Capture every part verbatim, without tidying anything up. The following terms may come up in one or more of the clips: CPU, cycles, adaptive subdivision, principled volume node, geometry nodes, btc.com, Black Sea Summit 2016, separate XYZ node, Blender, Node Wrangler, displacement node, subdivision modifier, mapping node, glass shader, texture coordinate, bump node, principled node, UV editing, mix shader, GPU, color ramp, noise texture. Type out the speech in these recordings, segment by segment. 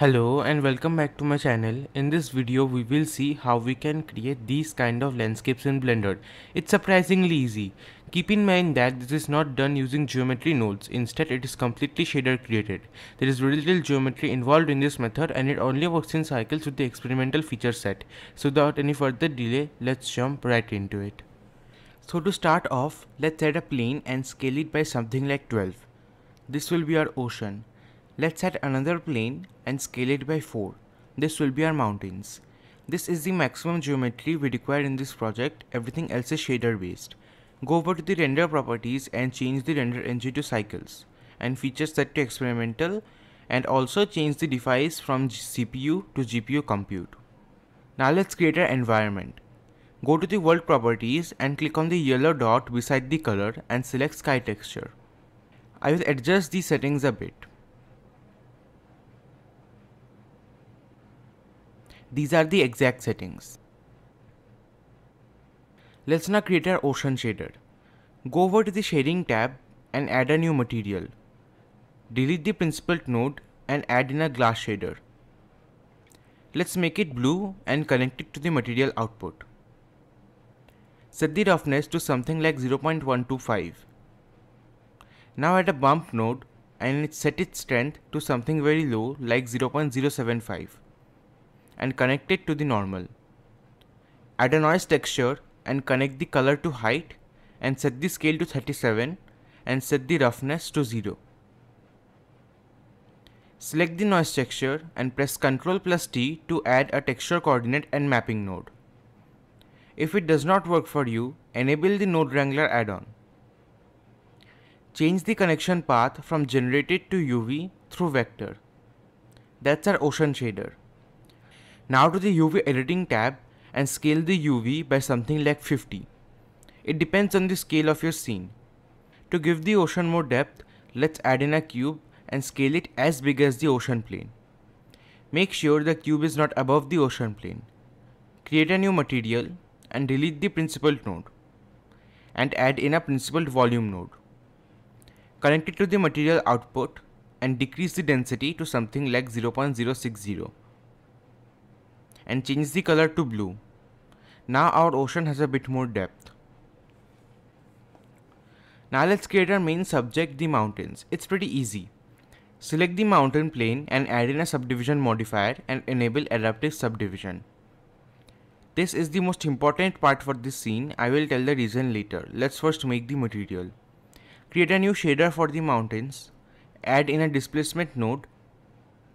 Hello and welcome back to my channel. In this video we will see how we can create these kind of landscapes in Blender. It's surprisingly easy. Keep in mind that this is not done using geometry nodes, instead it is completely shader created. There is very little geometry involved in this method and it only works in cycles with the experimental feature set. So without any further delay, let's jump right into it. So to start off, let's add a plane and scale it by something like twelve. This will be our ocean. Let's add another plane and scale it by four. This will be our mountains. This is the maximum geometry we require in this project, everything else is shader based. Go over to the render properties and change the render engine to cycles and feature set to experimental, and also change the device from C P U to G P U compute. Now let's create our environment. Go to the world properties and click on the yellow dot beside the color and select sky texture. I will adjust the settings a bit. These are the exact settings. Let's now create our ocean shader. Go over to the shading tab and add a new material. Delete the principled node and add in a glass shader. Let's make it blue and connect it to the material output. Set the roughness to something like zero point one two five. Now add a bump node and set its strength to something very low like zero point zero seven five. and connect it to the normal. Add a noise texture and connect the color to height and set the scale to thirty-seven and set the roughness to zero. Select the noise texture and press control plus T to add a texture coordinate and mapping node. If it does not work for you, enable the Node Wrangler add-on. Change the connection path from generated to U V through vector. That's our ocean shader. Now to the U V editing tab and scale the U V by something like fifty. It depends on the scale of your scene. To give the ocean more depth, let's add in a cube and scale it as big as the ocean plane. Make sure the cube is not above the ocean plane. Create a new material and delete the principled node and add in a principled volume node. Connect it to the material output and decrease the density to something like zero point zero six zero. And change the color to blue. Now our ocean has a bit more depth. Now let's create our main subject, the mountains. It's pretty easy. Select the mountain plane and add in a subdivision modifier and enable adaptive subdivision. This is the most important part for this scene. I will tell the reason later. Let's first make the material. Create a new shader for the mountains. Add in a displacement node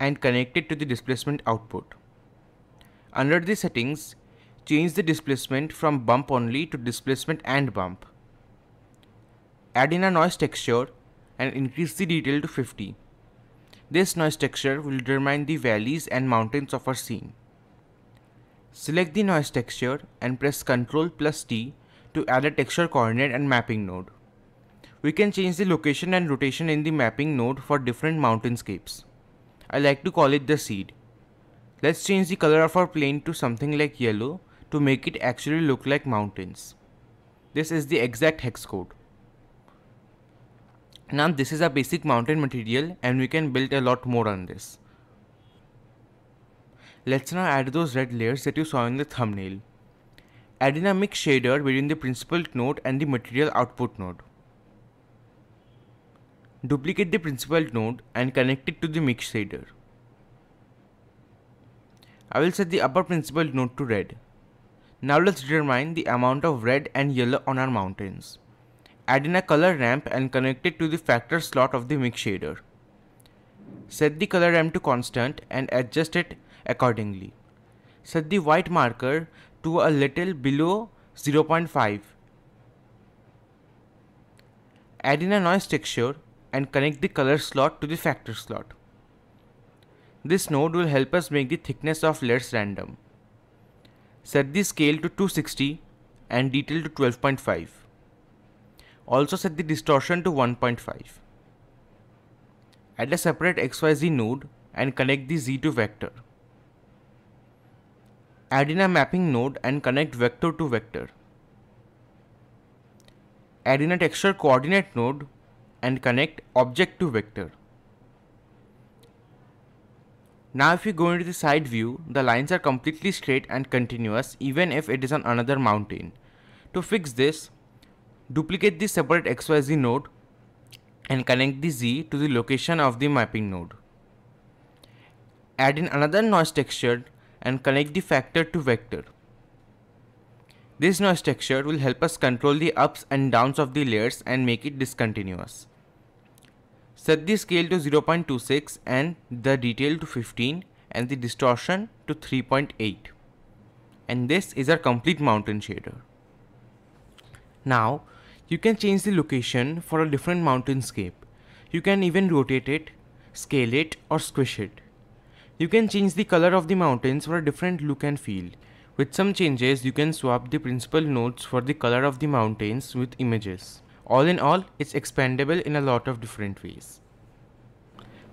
and connect it to the displacement output. Under the settings, change the displacement from bump only to displacement and bump. Add in a noise texture and increase the detail to fifty. This noise texture will determine the valleys and mountains of our scene. Select the noise texture and press control plus T to add a texture coordinate and mapping node. We can change the location and rotation in the mapping node for different mountainscapes. I like to call it the seed. Let's change the color of our plane to something like yellow to make it actually look like mountains. This is the exact hex code. Now this is a basic mountain material and we can build a lot more on this. Let's now add those red layers that you saw in the thumbnail. Add in a mix shader between the principled node and the material output node. Duplicate the principled node and connect it to the mix shader. I will set the upper principled node to red. Now let's determine the amount of red and yellow on our mountains. Add in a color ramp and connect it to the factor slot of the mix shader. Set the color ramp to constant and adjust it accordingly. Set the white marker to a little below zero point five. Add in a noise texture and connect the color slot to the factor slot. This node will help us make the thickness of layers random. Set the scale to two sixty and detail to twelve point five. Also set the distortion to one point five. Add a separate X Y Z node and connect the Z to vector. Add in a mapping node and connect vector to vector. Add in a texture coordinate node and connect object to vector. Now if you go into the side view, the lines are completely straight and continuous even if it is on another mountain. To fix this, duplicate the separate X Y Z node and connect the Z to the location of the mapping node. Add in another noise texture and connect the factor to vector. This noise texture will help us control the ups and downs of the layers and make it discontinuous. Set the scale to zero point two six and the detail to fifteen and the distortion to three point eight. And this is our complete mountain shader. Now you can change the location for a different mountainscape. You can even rotate it, scale it or squish it. You can change the color of the mountains for a different look and feel. With some changes you can swap the principal nodes for the color of the mountains with images. All in all, it's expandable in a lot of different ways.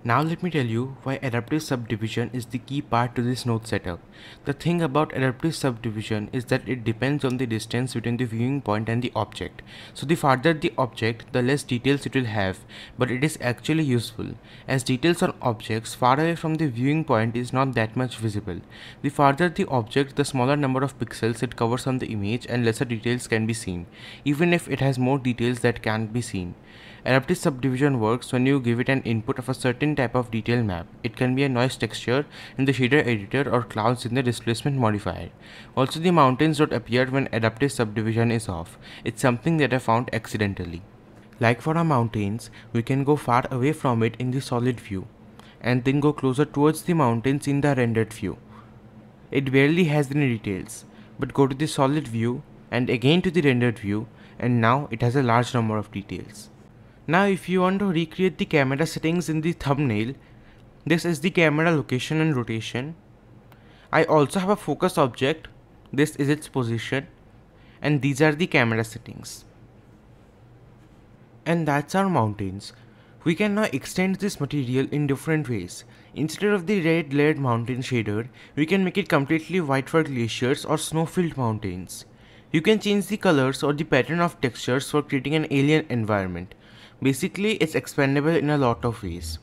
Now let me tell you why adaptive subdivision is the key part to this node setup. The thing about adaptive subdivision is that it depends on the distance between the viewing point and the object. So the farther the object, the less details it will have, but it is actually useful, as details on objects far away from the viewing point is not that much visible. The farther the object, the smaller number of pixels it covers on the image and lesser details can be seen, even if it has more details that can't be seen. Adaptive subdivision works when you give it an input of a certain type of detail map. It can be a noise texture in the shader editor or clouds in the displacement modifier. Also, the mountains don't appear when adaptive subdivision is off. It's something that I found accidentally. Like for our mountains, we can go far away from it in the solid view and then go closer towards the mountains in the rendered view. It barely has any details, but go to the solid view and again to the rendered view, and now it has a large number of details. Now if you want to recreate the camera settings in the thumbnail, this is the camera location and rotation. I also have a focus object, this is its position, and these are the camera settings. And that's our mountains. We can now extend this material in different ways. Instead of the red layered mountain shader, we can make it completely white for glaciers or snow-filled mountains. You can change the colors or the pattern of textures for creating an alien environment. Basically, it's expandable in a lot of ways.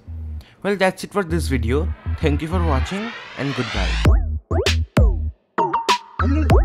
Well, that's it for this video. Thank you for watching and goodbye.